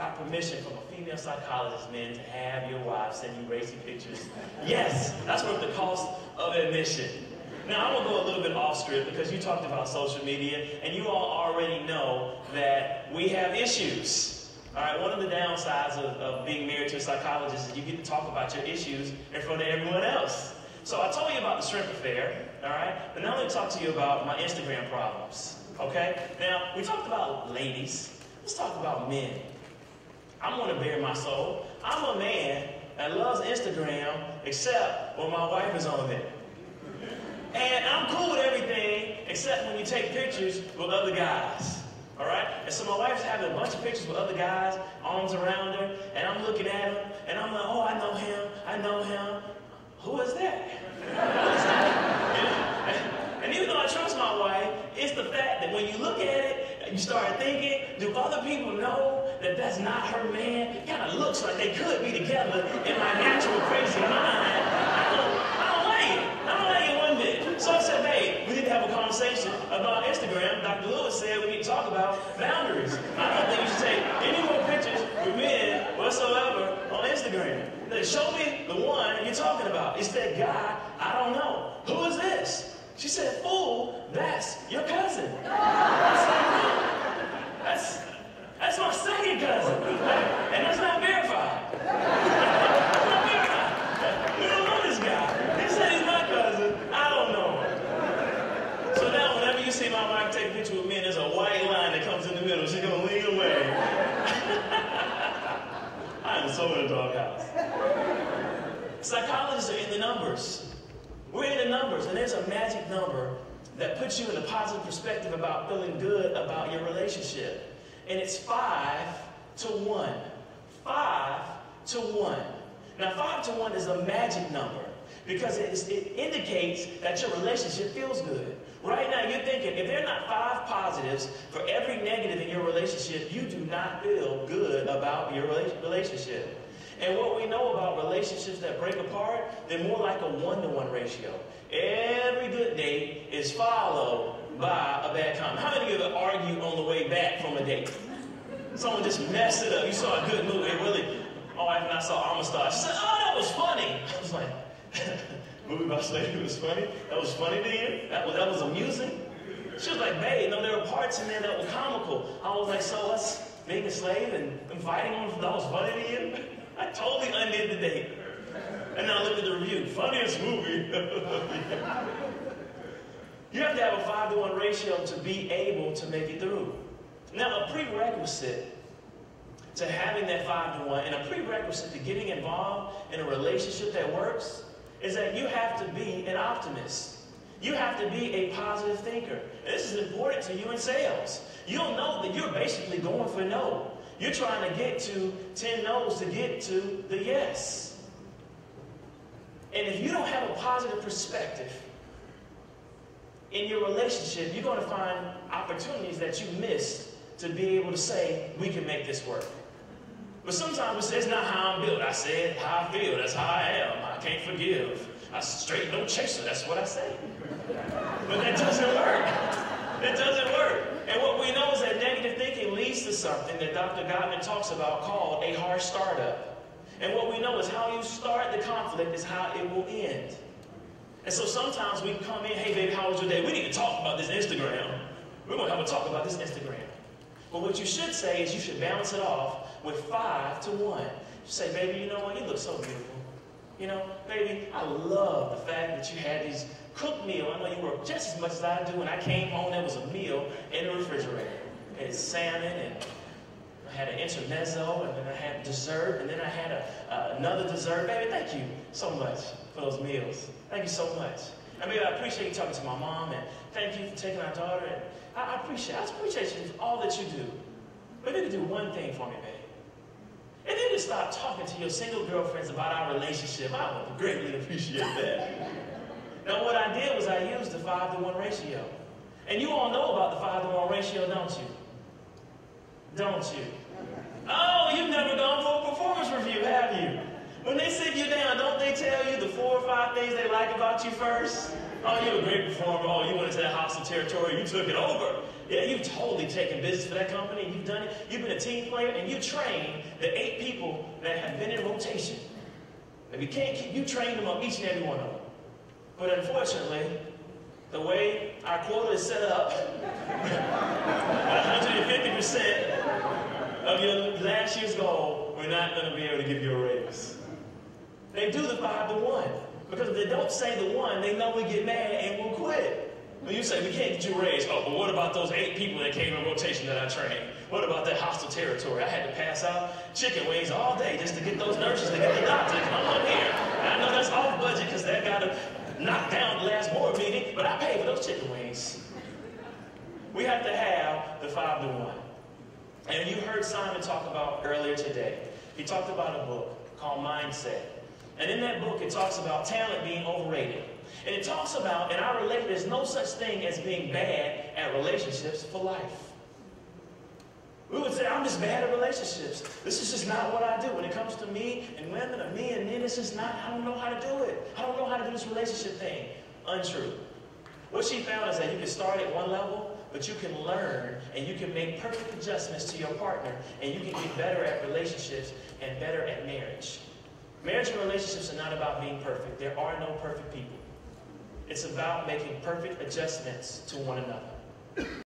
got permission from a female psychologist, men, to have your wife send you racy pictures. Yes, that's worth the cost of admission. Now, I'm going to go a little bit off script because you talked about social media, and you all already know that we have issues. All right, one of the downsides of being married to a psychologist is you get to talk about your issues in front of everyone else. So I told you about the shrimp affair, all right? But now I'm going to talk to you about my Instagram problems, okay? Now, we talked about ladies. Let's talk about men. I'm going to bare my soul. I'm a man that loves Instagram except when my wife is on it. And I'm cool with everything except when we take pictures with other guys. All right? And so my wife's having a bunch of pictures with other guys, arms around her, and I'm looking at them, and I'm like, oh, I know him, I know him. Who is that? And even though I trust my wife, it's the fact that when you look at it, you start thinking, do other people know that that's not her man? It kind of looks like they could be together in my natural crazy mind. So I said, hey, we need to have a conversation about Instagram. Dr. Lewis said we need to talk about boundaries. I don't think you should take any more pictures with men whatsoever on Instagram. They show me the one you're talking about. It's that guy, I don't know. Who is this? She said, fool, that's your cousin. I said, no, that's my second cousin. And that's not verified. That's not verified. We don't know this guy. He said he's my cousin. I don't know. So now, whenever you see my wife take a picture with men, there's a white line that comes in the middle. She's gonna lean away. I am so in a doghouse. Psychologists are in the numbers. We're in the numbers, and there's a magic number that puts you in a positive perspective about feeling good about your relationship. And it's 5 to 1. 5 to 1. Now, 5 to 1 is a magic number. Because it indicates that your relationship feels good. Right now, you're thinking, if there are not 5 positives for every negative in your relationship, you do not feel good about your relationship. And what we know about relationships that break apart, they're more like a 1-to-1 ratio. Every good date is followed by a bad comment. How many of you ever argue on the way back from a date? Someone just messed it up. You saw a good movie. It really, my wife and I saw Amistad. She said, oh, that was funny. I was like, movie about slavery was funny. That was funny to you. That was amusing. She was like, babe, no, there were parts in there that were comical. I was like, so what's being a slave and fighting on? That was funny to you. I totally undid the date. And now look at the review. Funniest movie. You have to have a 5-to-1 ratio to be able to make it through. Now, a prerequisite to having that 5-to-1 and a prerequisite to getting involved in a relationship that works is that you have to be an optimist. You have to be a positive thinker. And this is important to you in sales. You'll know that you're basically going for no. You're trying to get to 10 no's to get to the yes. And if you don't have a positive perspective in your relationship, you're going to find opportunities that you missed to be able to say, we can make this work. But sometimes we say, it's not how I'm built. I said how I feel. That's how I am. I can't forgive. I straight no chaser. That's what I say. But that doesn't work. That doesn't work. And what we know is that negative thinking leads to something that Dr. Gottman talks about called a harsh startup. And what we know is how you start the conflict is how it will end. And so sometimes we come in, hey, baby, how was your day? We need to talk about this Instagram. We're going to have a talk about this Instagram. But what you should say is you should balance it off with 5 to 1. You say, baby, you know what? You look so beautiful. You know, baby, I love the fact that you had these cooked meal. I know you work just as much as I do. When I came home, there was a meal in the refrigerator. And it's salmon, and I had an intermezzo, and then I had dessert, and then I had another dessert. Baby, thank you so much for those meals. Thank you so much. I mean, I appreciate you talking to my mom, and thank you for taking our daughter. And I appreciate you for all that you do. But you need to do one thing for me, babe. And then to stop talking to your single girlfriends about our relationship. I would greatly appreciate that. Now, what I did was I used the 5-to-1 ratio. And you all know about the 5-to-1 ratio, don't you? Don't you? Oh, you've never gone for a performance review, have you? When they sit you down, don't they tell you the 4 or 5 things they like about you first? Oh, you're a great performer. Oh, you went into that hostile territory. You took it over. Yeah, you've totally taken business for that company. And you've done it. You've been a team player, and you trained the 8 people that have been in rotation. If you can't keep, you trained them on each and every one of them. But unfortunately, the way our quota is set up, 150% of your last year's goal, we're not going to be able to give you a raise. They do the 5 to 1. Because if they don't say the 1, they know we get mad and we'll quit. When you say, we can't get you raised, oh, but what about those 8 people that came in rotation that I trained? What about that hostile territory? I had to pass out chicken wings all day just to get those nurses to get the doctor to come on here. And I know that's off budget because that got to knock down the last board meeting, but I paid for those chicken wings. We have to have the 5 to 1. And you heard Simon talk about earlier today. He talked about a book called Mindset. And in that book, it talks about talent being overrated. And it talks about, and I relate, there's no such thing as being bad at relationships for life. We would say, I'm just bad at relationships. This is just not what I do. When it comes to me and women or me and men, it's just not, I don't know how to do it. I don't know how to do this relationship thing. Untrue. What she found is that you can start at one level, but you can learn and you can make perfect adjustments to your partner and you can get better at relationships and better at marriage. Marriage and relationships are not about being perfect. There are no perfect people. It's about making perfect adjustments to one another.